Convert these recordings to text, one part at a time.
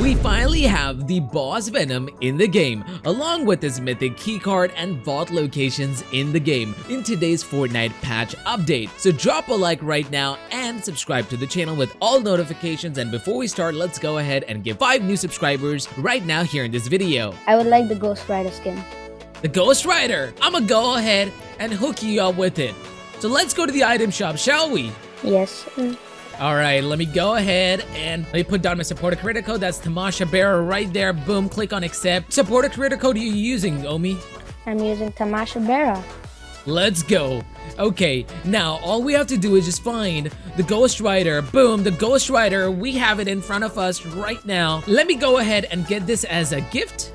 We finally have the boss Venom in the game, along with his mythic keycard and vault locations in the game in today's Fortnite patch update. So drop a like right now and subscribe to the channel with all notifications. And before we start, let's go ahead and give 5 new subscribers right now here in this video. I would like the Ghost Rider skin. The Ghost Rider! I'ma go ahead and hook you up with it. So let's go to the item shop, shall we? Yes. Alright, let me go ahead and let me put down my supporter creator code. That's TamashaBera right there. Boom, click on accept. Supporter creator code are you using, Omi? I'm using TamashaBera. Let's go. Okay, now all we have to do is just find the Ghost Rider. Boom, the Ghost Rider. We have it in front of us right now. Let me go ahead and get this as a gift.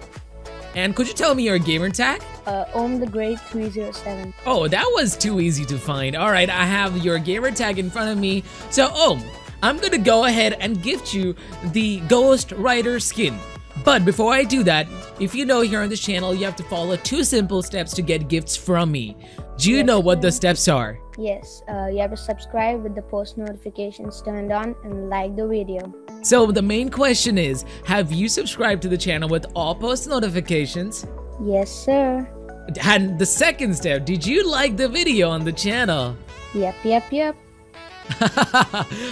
And could you tell me your gamer tag? Om the Great 307. Oh, that was too easy to find. All right, I have your gamer tag in front of me. So, Om, I'm gonna go ahead and gift you the Ghost Rider skin. But before I do that, if you know here on this channel, you have to follow 2 simple steps to get gifts from me. Do you know what the steps are? Yes, you have to subscribe with the post notifications turned on and like the video. So the main question is, have you subscribed to the channel with all post notifications? Yes, sir. And the second step, did you like the video on the channel? Yep.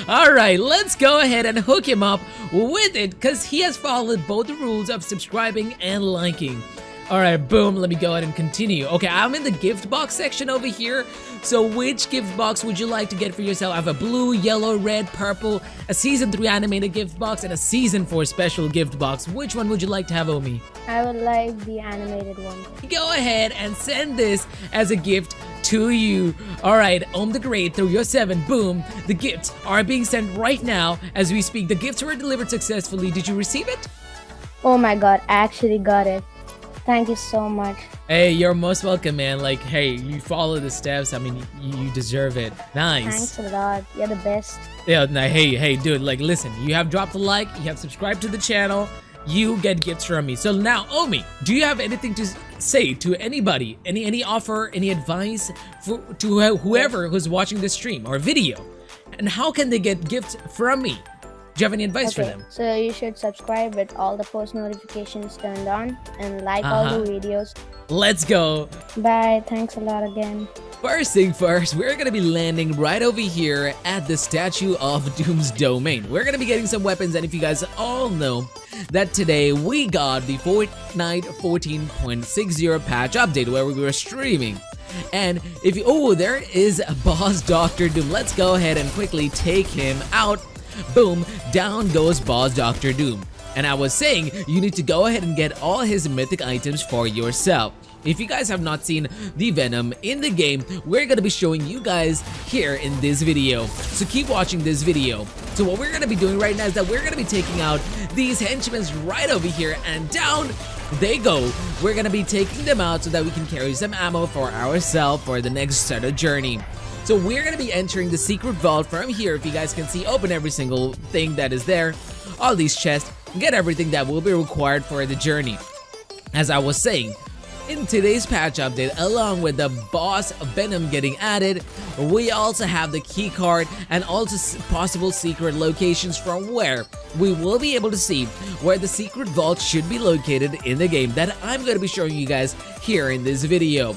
Alright, let's go ahead and hook him up with it because he has followed both the rules of subscribing and liking. Alright, boom, let me go ahead and continue. Okay, I'm in the gift box section over here. So which gift box would you like to get for yourself? I have a blue, yellow, red, purple, a Season 3 animated gift box, and a Season 4 special gift box. Which one would you like to have, Omi? I would like the animated one. Go ahead and send this as a gift to you. Alright, Om the Great 307, boom. The gifts are being sent right now as we speak. The gifts were delivered successfully. Did you receive it? Oh my god, I actually got it. Thank you so much. Hey, you're most welcome, man. Like, hey, you follow the steps. I mean, you deserve it. Nice. Thanks a lot. You're the best. Yeah, now, hey, dude, like, listen, you have dropped a like, you have subscribed to the channel, you get gifts from me. So now, Omi, do you have anything to say to anybody? Any offer, any advice to whoever who's watching this stream or video? And how can they get gifts from me? Do you have any advice for them? So you should subscribe with all the post notifications turned on and like all the videos. Let's go. Bye. Thanks a lot again. First thing first, we're going to be landing right over here at the Statue of Doom's Domain. We're going to be getting some weapons, and if you guys all know that today we got the Fortnite 14.60 patch update where we were streaming. And if you, oh, there is a boss Doctor Doom. Let's go ahead and quickly take him out. Boom, down goes boss Doctor Doom. And I was saying, you need to go ahead and get all his mythic items for yourself. If you guys have not seen the Venom in the game, we're going to be showing you guys here in this video. So keep watching this video. So what we're going to be doing right now is that we're going to be taking out these henchmen right over here, and down they go. We're going to be taking them out so that we can carry some ammo for ourselves for the next set of journey. So we're going to be entering the secret vault from here. If you guys can see, open every single thing that is there, all these chests, get everything that will be required for the journey. As I was saying, in today's patch update, along with the boss Venom getting added, we also have the key card and also possible secret locations from where we will be able to see where the secret vault should be located in the game that I'm going to be showing you guys here in this video.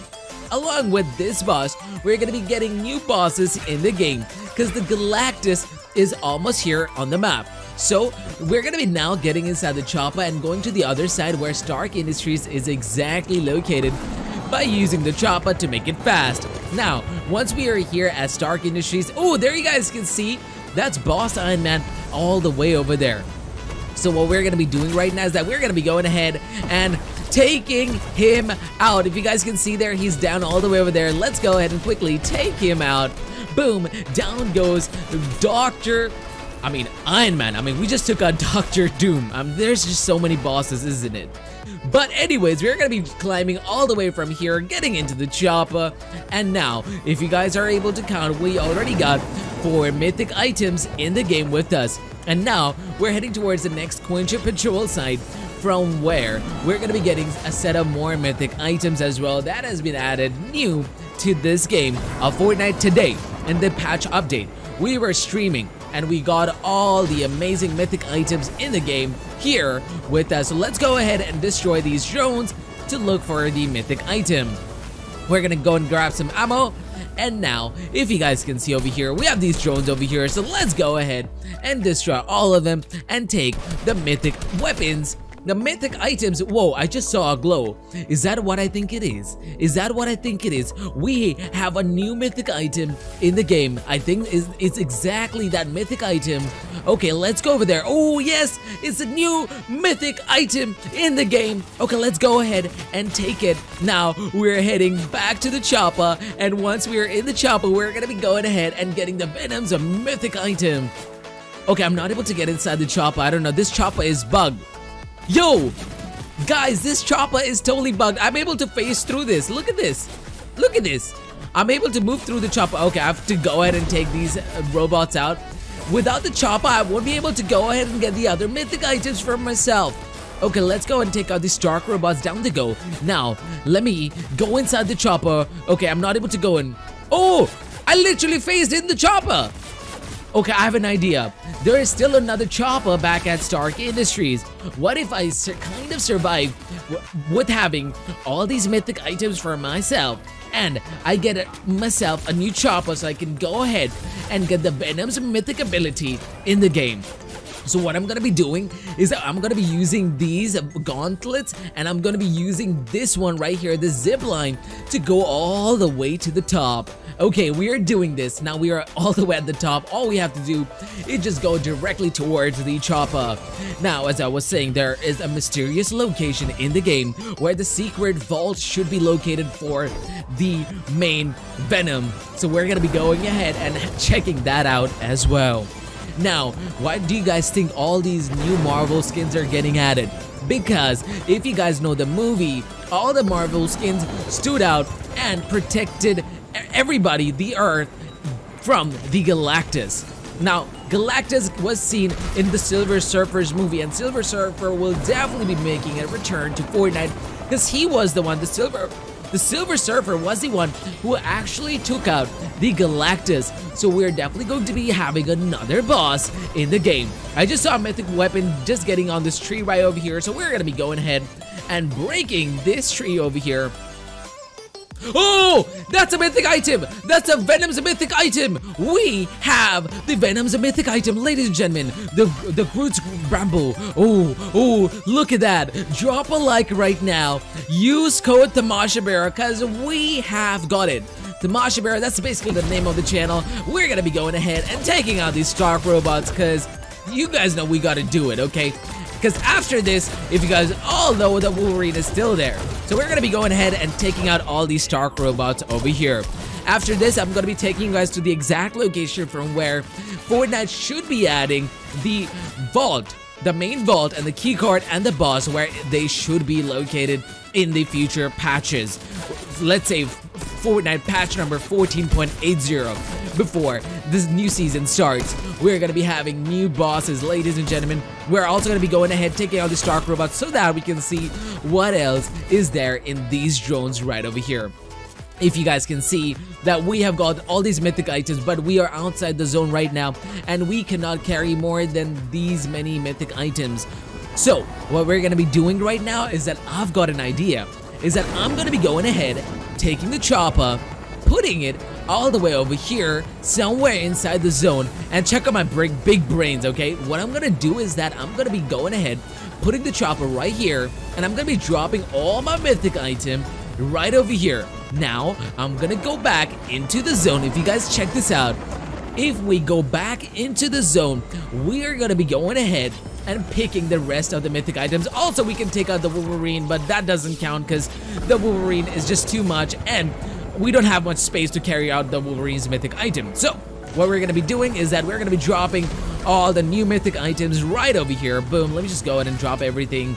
Along with this boss, we're going to be getting new bosses in the game because the Galactus is almost here on the map. So we're going to be now getting inside the chopper and going to the other side where Stark Industries is exactly located by using the chopper to make it fast. Now, once we are here at Stark Industries, oh, there you guys can see, that's boss Iron Man all the way over there. So what we're going to be doing right now is that we're going to be going ahead and taking him out. If you guys can see there, he's down all the way over there. Let's go ahead and quickly take him out. Boom, down goes Iron Man. I mean, we just took out Doctor Doom. There's just so many bosses, isn't it? But anyways, we're going to be climbing all the way from here, getting into the chopper. And now, if you guys are able to count, we already got 4 mythic items in the game with us. And now, we're heading towards the next Quinjet patrol site, from where we're going to be getting a set of more mythic items as well that has been added new to this game of Fortnite today. In the patch update, we were streaming and we got all the amazing mythic items in the game here with us. So let's go ahead and destroy these drones to look for the mythic item. We're gonna go and grab some ammo. And now, if you guys can see over here, we have these drones over here. So let's go ahead and destroy all of them and take the mythic weapons, the mythic items. Whoa, I just saw a glow. Is that what I think it is? Is that what I think it is? We have a new mythic item in the game. I think it's exactly that mythic item. Okay, let's go over there. Oh, yes, it's a new mythic item in the game. Okay, let's go ahead and take it. Now, we're heading back to the chopper, and once we're in the chopper, we're gonna be going ahead and getting the Venom's mythic item. Okay, I'm not able to get inside the chopper. I don't know. This chopper is bugged. Yo, guys, this chopper is totally bugged. I'm able to phase through this. Look at this. Look at this. I'm able to move through the chopper. Okay, I have to go ahead and take these robots out. Without the chopper, I won't be able to go ahead and get the other mythic items for myself. Okay, let's go and take out the Stark robots down the go. Now, let me go inside the chopper. Okay, I'm not able to go in. Oh, I literally phased in the chopper. Okay, I have an idea. There is still another chopper back at Stark Industries. What if I kind of survive with having all these mythic items for myself? And I get myself a new chopper so I can go ahead and get the Venom's mythic ability in the game. So what I'm gonna be doing is that I'm gonna be using these gauntlets, and I'm gonna be using this one right here, the zip line, to go all the way to the top. Okay, we are doing this. Now we are all the way at the top. All we have to do is just go directly towards the chopper. Now, as I was saying, there is a mysterious location in the game where the secret vault should be located for the main Venom. So we're gonna be going ahead and checking that out as well. Now, why do you guys think all these new Marvel skins are getting added? Because if you guys know the movie, all the Marvel skins stood out and protected everybody, the Earth, from the Galactus. Now, Galactus was seen in the Silver Surfer's movie, and Silver Surfer will definitely be making a return to Fortnite because he was the one, the Silver Surfer was the one who actually took out the Galactus. So we're definitely going to be having another boss in the game. I just saw a mythic weapon just getting on this tree right over here. So we're going to be going ahead and breaking this tree over here. Oh, that's a mythic item. That's a Venom's mythic item. We have the Venom's mythic item, ladies and gentlemen. The Groot's Bramble. Oh, look at that. Drop a like right now. Use code TamashaBera because we have got it. TamashaBera, that's basically the name of the channel. We're going to be going ahead and taking out these Stark robots because you guys know we got to do it, okay? Because after this, if you guys all know, the Wolverine is still there. So we're going to be going ahead and taking out all these Stark robots over here. After this, I'm going to be taking you guys to the exact location from where Fortnite should be adding the vault, the main vault, and the keycard and the boss, where they should be located in the future patches. Let's say Fortnite patch number 14.80. Before this new season starts, we're going to be having new bosses, ladies and gentlemen. We're also going to be going ahead, taking out the Stark robots so that we can see what else is there in these drones right over here. If you guys can see that we have got all these mythic items, but we are outside the zone right now, and we cannot carry more than these many mythic items. So what we're going to be doing right now is that I've got an idea, is that I'm going to be going ahead, taking the chopper, putting it all the way over here somewhere inside the zone, and check out my big brains. Okay, what I'm gonna do is that I'm gonna be going ahead, putting the chopper right here, and I'm gonna be dropping all my mythic item right over here. Now I'm gonna go back into the zone. If you guys check this out, if we go back into the zone, we are gonna be going ahead and picking the rest of the mythic items. Also, we can take out the Wolverine, but that doesn't count because the Wolverine is just too much, and we don't have much space to carry out the Wolverine's mythic item. So what we're gonna be doing is that we're gonna be dropping all the new mythic items right over here. Boom, let me just go ahead and drop everything.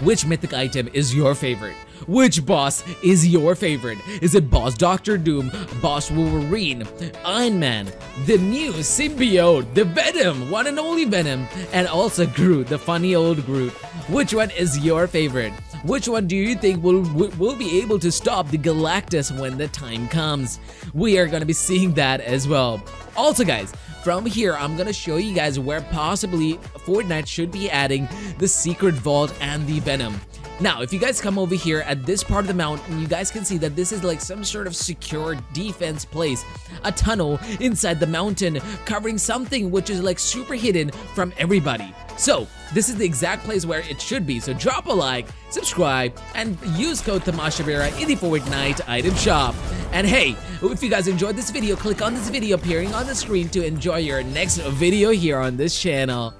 Which mythic item is your favorite? Which boss is your favorite? Is it boss Doctor Doom, boss Wolverine, Iron Man, the new symbiote, the Venom, one and only Venom, and also Groot, the funny old Groot? Which one is your favorite? Which one do you think will be able to stop the Galactus when the time comes? We are gonna be seeing that as well. Also guys, from here I'm gonna show you guys where possibly Fortnite should be adding the Secret Vault and the Venom. Now, if you guys come over here at this part of the mountain, you guys can see that this is like some sort of secure defense place. A tunnel inside the mountain covering something which is like super hidden from everybody. So, this is the exact place where it should be. So drop a like, subscribe, and use code TamashaBera in the Fortnite item shop. And hey, if you guys enjoyed this video, click on this video appearing on the screen to enjoy your next video here on this channel.